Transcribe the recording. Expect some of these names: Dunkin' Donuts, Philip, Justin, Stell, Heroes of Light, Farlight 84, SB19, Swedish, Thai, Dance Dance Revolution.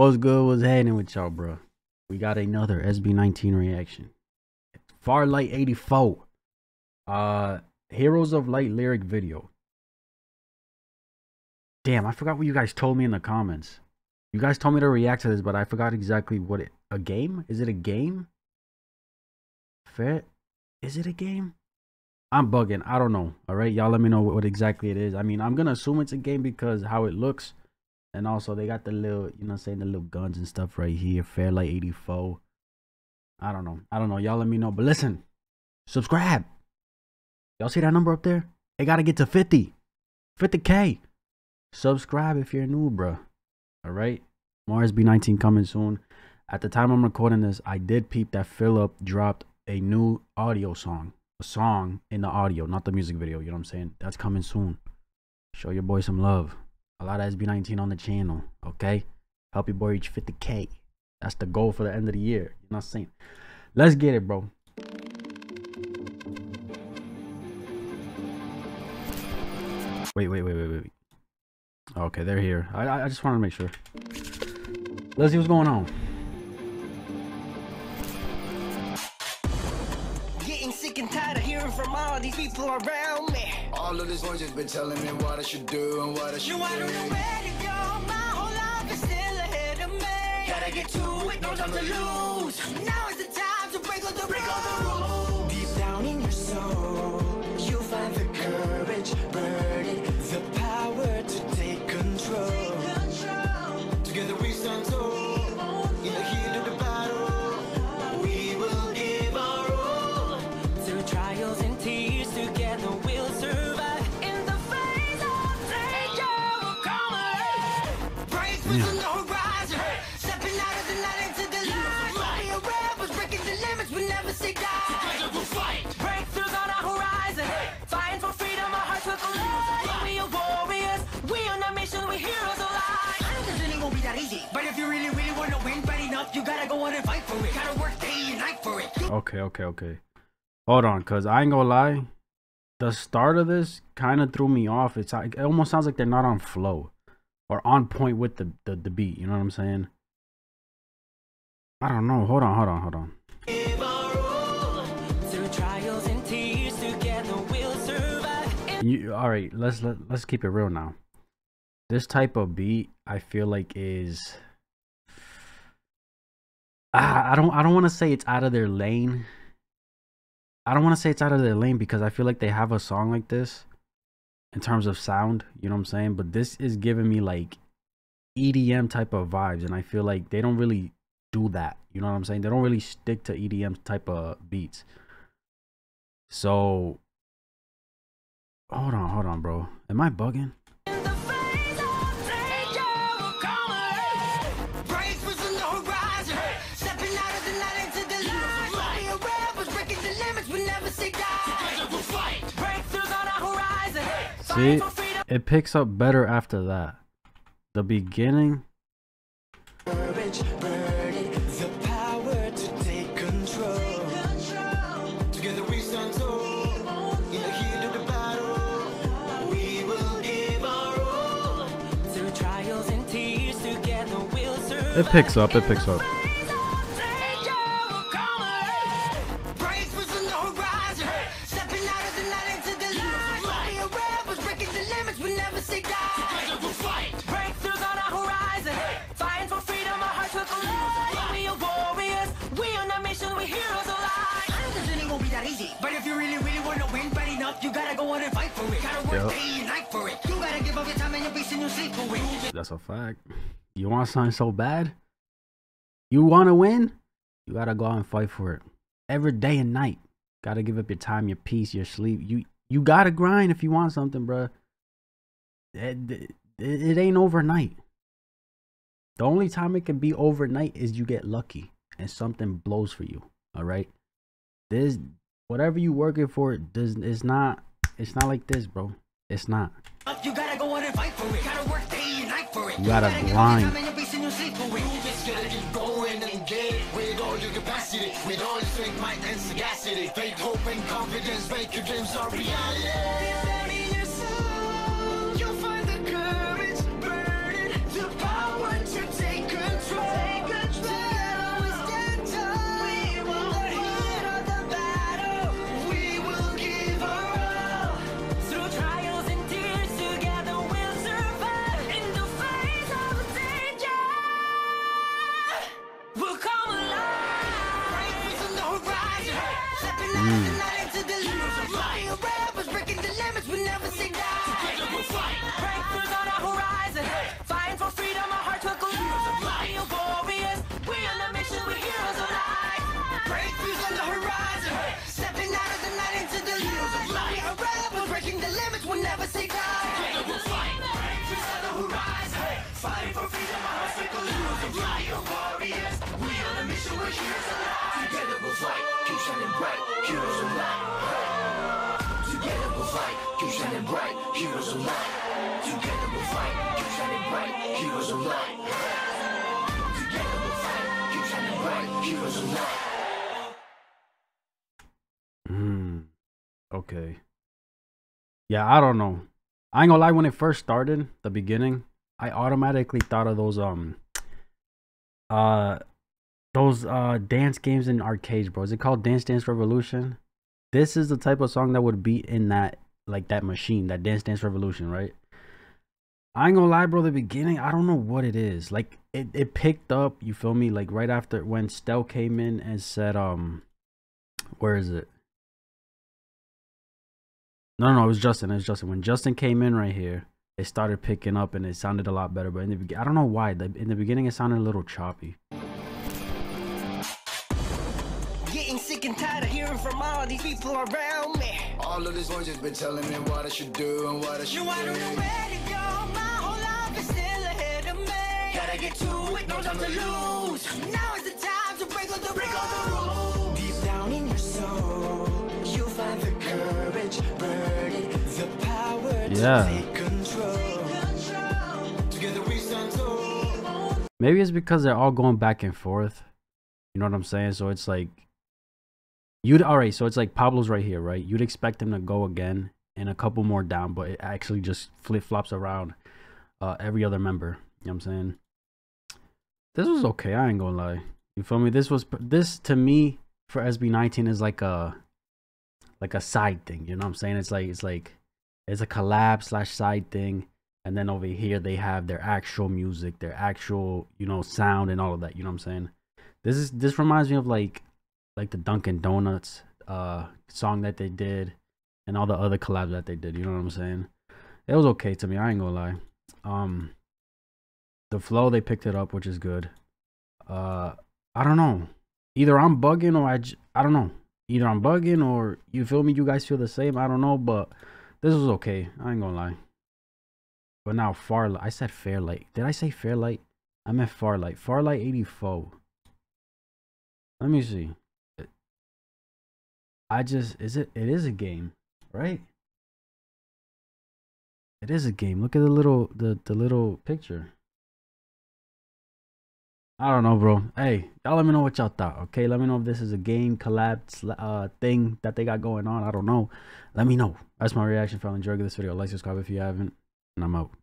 What's good? What's happening with y'all, bro? We got another SB19 reaction. Farlight 84. Heroes of Light lyric video. Damn, I forgot what you guys told me in the comments. You guys told me to react to this, but I forgot exactly what it... A game? Is it a game? Fair? Is it a game? I'm bugging. I don't know. Alright, y'all let me know what exactly it is. I mean, I'm gonna assume it's a game because how it looks. And also, they got the little, you know what I'm saying, the little guns and stuff right here. Farlight 84. I don't know. I don't know. Y'all let me know. But listen. Subscribe. Y'all see that number up there? It gotta get to 50. 50K. Subscribe if you're new, bro. Alright? More SB19 coming soon. At the time I'm recording this, I did peep that Philip dropped a new audio song. A song in the audio, not the music video. You know what I'm saying? That's coming soon. Show your boy some love. A lot of SB19 on the channel, okay? Help your boy reach 50K. That's the goal for the end of the year. You know what I'm saying? Let's get it, bro. Wait. Okay, they're here. I just wanted to make sure. Let's see what's going on. Getting sick and tired of hearing from all these people around me. All of this voice has been telling me what I should do and what I should do. I don't know where to go. My whole life is still ahead of me. Gotta get to it, no time to lose. Now is the time to break all the rules. Deep down in your soul, you'll find the courage, burning the power to take control. Together we stand tall. In the heat of the battle, we will give our all. Through trials and tears, together we'll survive. Yeah. On the horizon, stepping out of the night into the light. We'll be aware of breaking the limits, we never say die. Together we'll fight. Breakthroughs on our horizon, fighting for freedom, our hearts will collide. We are warriors, we on a mission, we're heroes alive. I know this ain't gonna be that easy, but if you really, really want to win bad enough, you gotta go out and fight for it. Gotta work day and night for it. Okay. Hold on, cause I ain't gonna lie, the start of this kind of threw me off. It almost sounds like they're not on flow. Or on point with the beat, you know what I'm saying? I don't know. Hold on. All right, let's keep it real now. This type of beat, I feel like is I don't want to say it's out of their lane. I don't want to say it's out of their lane because I feel like they have a song like this. In terms of sound, you know what I'm saying? But this is giving me like EDM type of vibes. And I feel like they don't really do that. You know what I'm saying? They don't really stick to EDM type of beats. So, hold on, bro. Am I bugging? See, it picks up better after that. The beginning. It picks up. That's a fact. You want something so bad? You want to win? You gotta go out and fight for it every day and night. Gotta give up your time, your peace, your sleep. You gotta grind if you want something, bro. It ain't overnight. The only time it can be overnight is you get lucky and something blows for you. All right, this whatever you working for, it's not like this, bro. It's not. You gotta go out and fight for it. Gotta work day and night for it. You gotta grind. You'll find the courage, burden, the power to take control. breakthroughs on our horizon. Fighting for freedom, our hearts will glow. We are warriors, we on a mission, we're heroes of light. Breakthroughs on the horizon, stepping out of the night into the light. We are rebels, breaking the limits, we'll never say die. Together we'll fight. Breakthroughs on the horizon, fighting for freedom, our hearts will glow. We are warriors, we on a mission, we're heroes of light. Together we'll fight, keep shining bright, heroes of light. Together we'll fight, keep shining bright, heroes of light. Together we'll fight, keep shining bright, heroes of light. Together we'll fight, keep shining bright, heroes of light. Okay. Yeah, I don't know. I ain't gonna lie, when it first started, the beginning, I automatically thought of those dance games in arcades, bro. Is it called Dance Dance Revolution? This is the type of song that would be in that, like, that machine, that Dance Dance Revolution, right? I ain't gonna lie, bro, the beginning, I don't know what it is. Like, it picked up, you feel me? Like, right after, when Stell came in and said, where is it? No, it was Justin, When Justin came in right here, it started picking up and it sounded a lot better. But in the beginning, I don't know why. In the beginning, it sounded a little choppy. Sick and tired of hearing from all these people around me. All of these ones just been telling me what I should do and what I should do. I don't know where to go. My whole life is still ahead of me. Gotta get to it, no time to lose. Now is the time to break on the road. Deep down in your soul, you'll find the courage, burning the power to take control. Together we stand tall. Maybe it's because they're all going back and forth. You know what I'm saying? So it's like, all right, so it's like Pablo's right here, right? You'd expect him to go again and a couple more down, but it actually just flip-flops around every other member. You know what I'm saying? This was okay, I ain't gonna lie. You feel me? This to me for SB19 is like a side thing, you know what I'm saying? It's a collab / side thing, and then over here they have their actual music, their actual, you know, sound and all of that, you know what I'm saying? This reminds me of like the Dunkin' Donuts song that they did and all the other collabs that they did, you know what I'm saying? It was okay to me, I ain't gonna lie. The flow, they picked it up, which is good. I don't know. Either I'm bugging or I don't know. Either I'm bugging or, you feel me, you guys feel the same, I don't know, but this was okay, I ain't gonna lie. But now Farlight, I said Fairlight. Did I say Fairlight? I meant Farlight. Farlight 84. Let me see. It is a game, right? It is a game. Look at the little picture. I don't know, bro. Hey, y'all let me know what y'all thought, okay? Let me know if this is a game collab thing that they got going on. I don't know. Let me know. That's my reaction. If y'all enjoyed this video, like, subscribe if you haven't, and I'm out.